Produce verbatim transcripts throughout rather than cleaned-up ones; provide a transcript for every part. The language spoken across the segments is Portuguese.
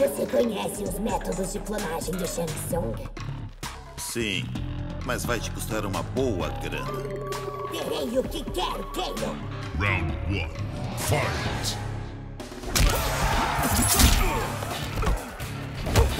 Você conhece os métodos de clonagem de Shang Tsung? Sim, mas vai te custar uma boa grana. Terei o que quero, Kano! Round one, fight! Round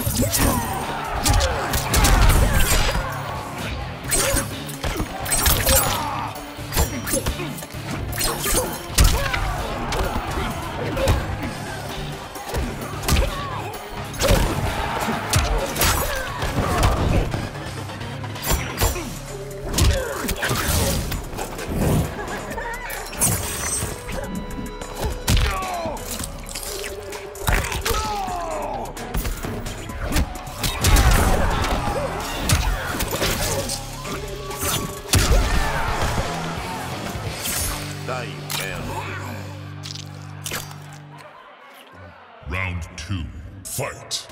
two, fight!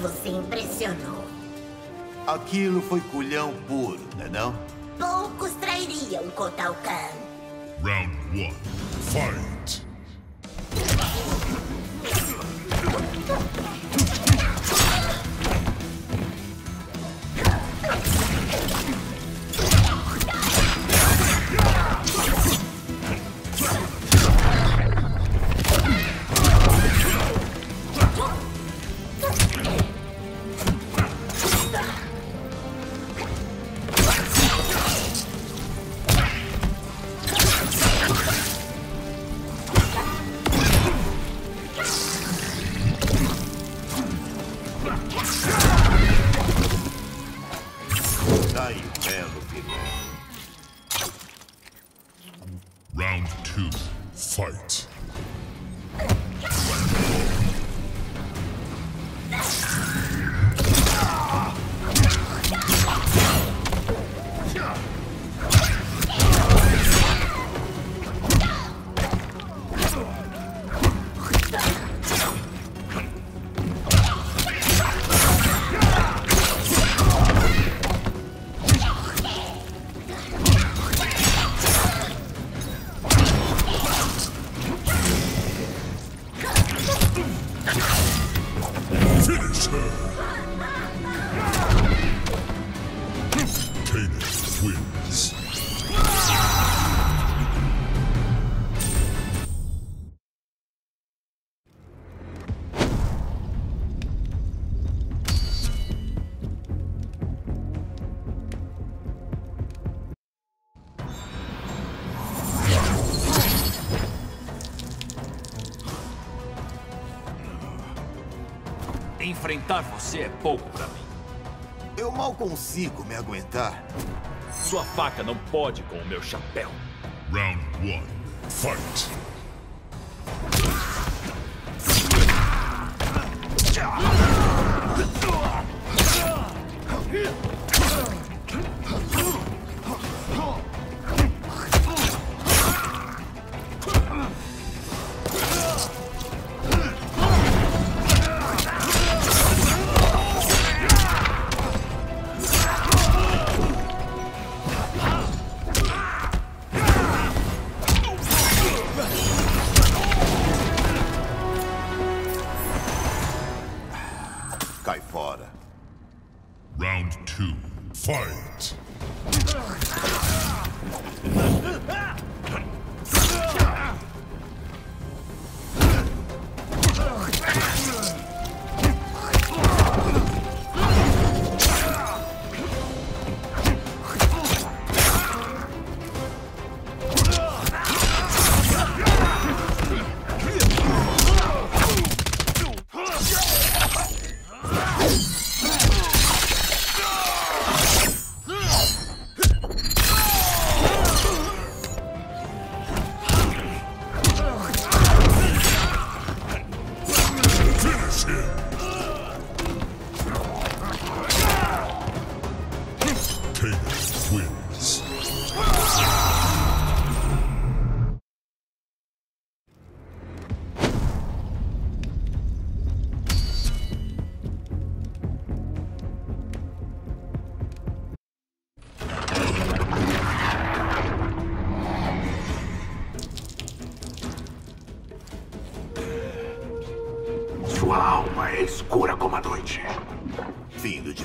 Você impressionou. Aquilo foi culhão puro, não é não? Poucos trairiam Kotal Kahn. Round one, fight! Round two, fight! Enfrentar você é pouco pra mim. Eu mal consigo me aguentar. Sua faca não pode com o meu chapéu. Round one, fight! Right. out.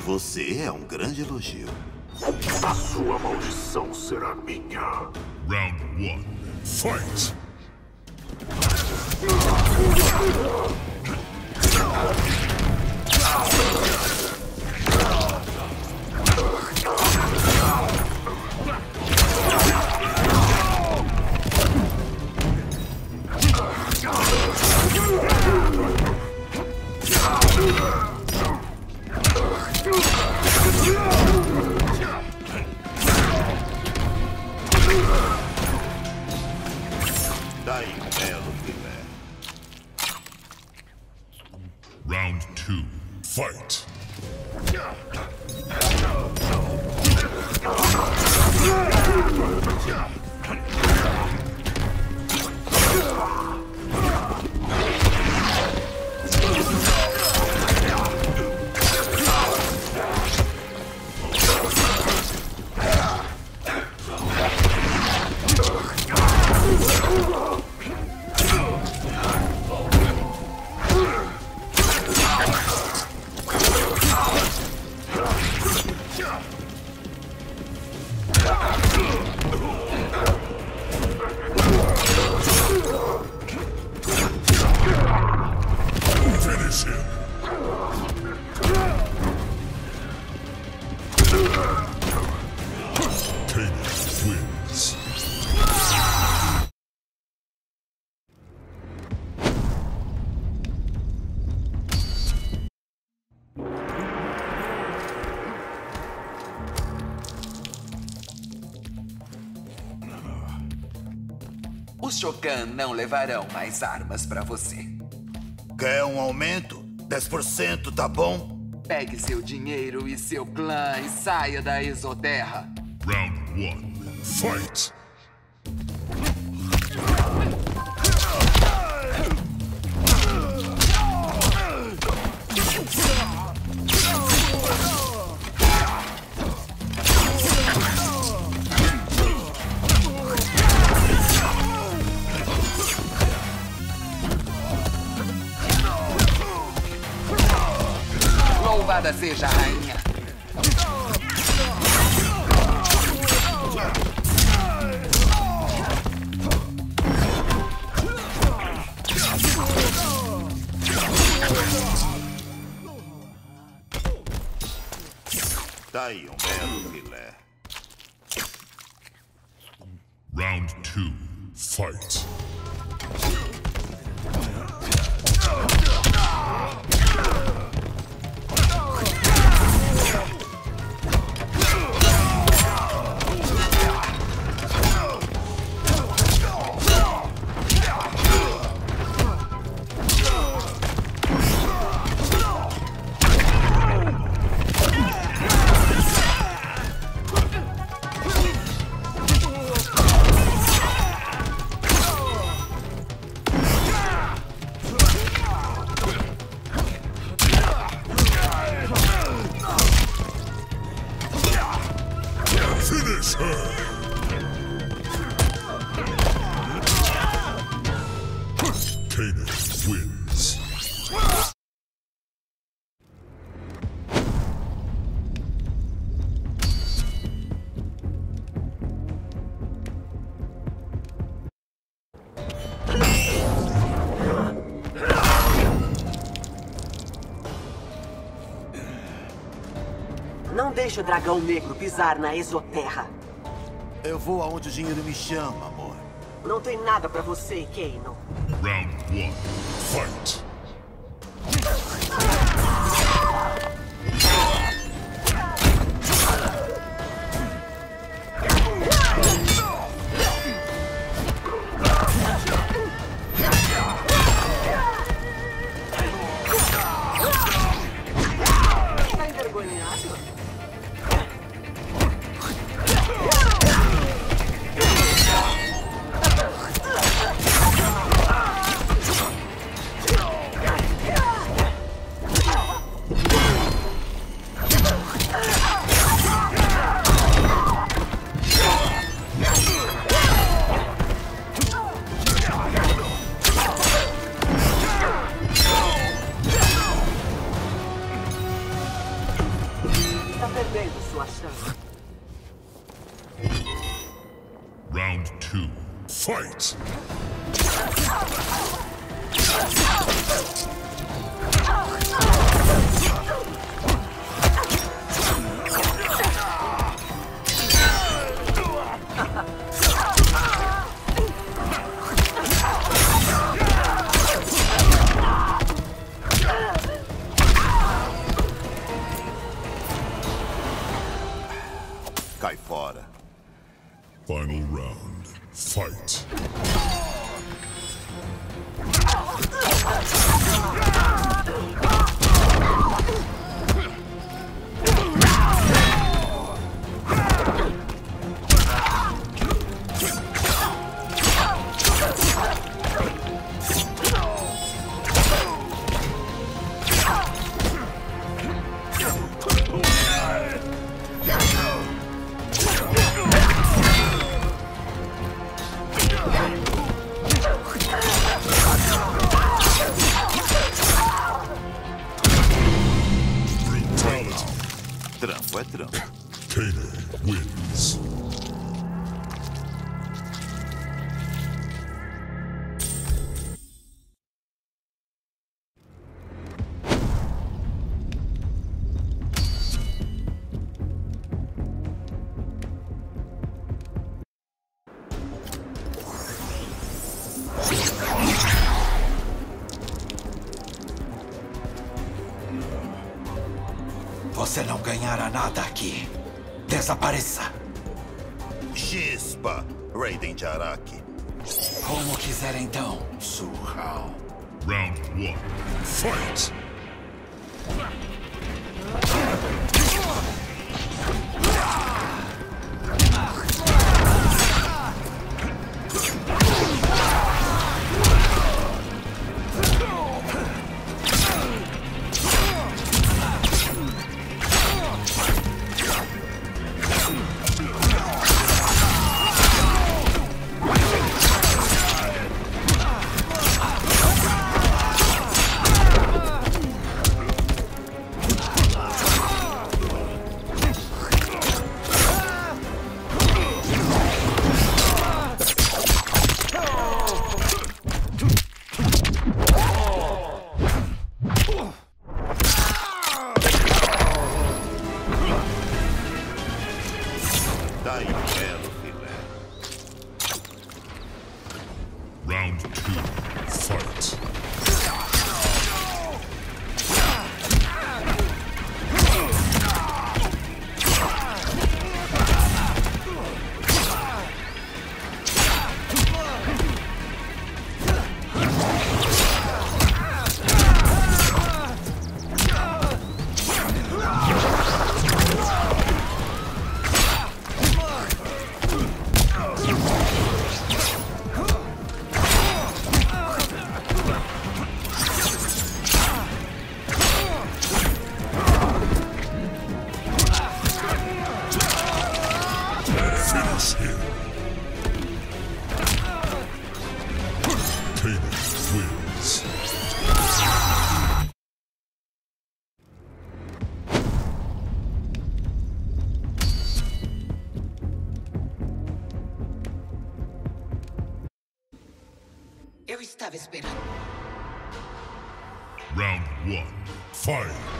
Você é um grande elogio. A sua maldição será minha. Round one, fight! Os Shokan não levarão mais armas pra você. Quer um aumento? dez por cento, tá bom? Pegue seu dinheiro e seu clã e saia da Exoderra. Round one, fight! Seja a rainha. Tá aí um belo filé. Round two, fight. deixe o dragão negro pisar na Exoderra. Eu vou aonde o dinheiro me chama, amor. Não tem nada pra você, Kano. Round one, fight! Round two, fight! Cai fora. Final round, fight. Trampo é trampo. Kano wins. Você não ganhará nada aqui. Desapareça. Xispa, Raiden de Araki. Como quiser então, Surral. Round one, fight! Round two, fight. Eu estava esperando. Round one, fight!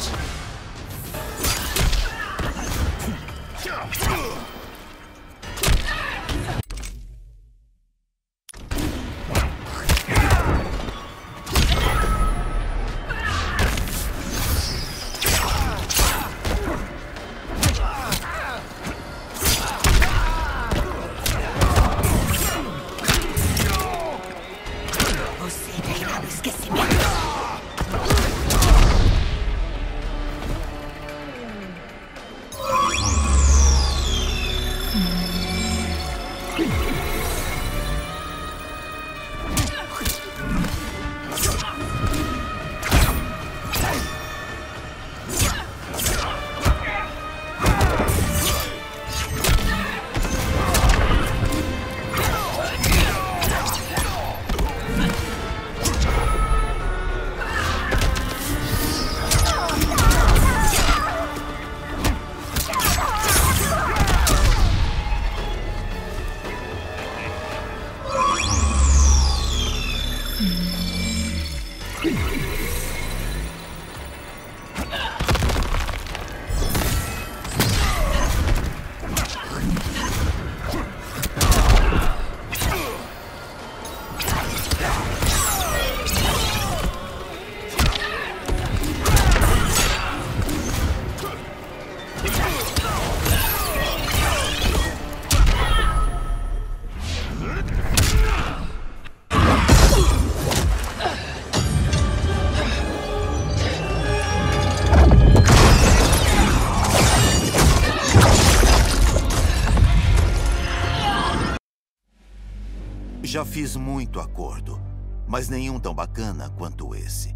Já fiz muito acordo, mas nenhum tão bacana quanto esse.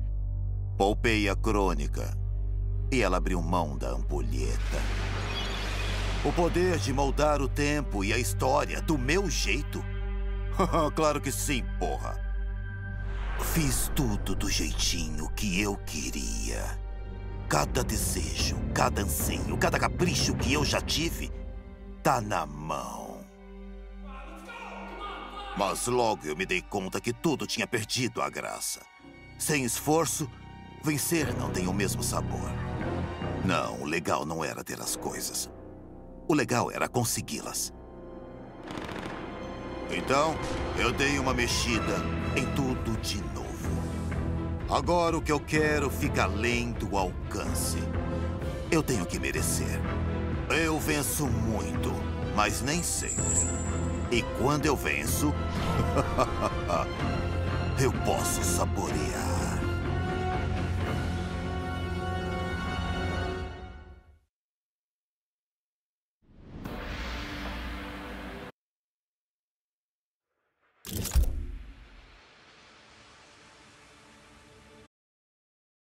Poupei a crônica e ela abriu mão da ampulheta. O poder de moldar o tempo e a história do meu jeito? Claro que sim, porra. Fiz tudo do jeitinho que eu queria. Cada desejo, cada anseio, cada capricho que eu já tive, tá na mão. Mas logo eu me dei conta que tudo tinha perdido a graça. Sem esforço, vencer não tem o mesmo sabor. Não, o legal não era ter as coisas. O legal era consegui-las. Então, eu dei uma mexida em tudo de novo. Agora o que eu quero fica além do alcance. Eu tenho que merecer. Eu venço muito, mas nem sempre. E quando eu venço, eu posso saborear.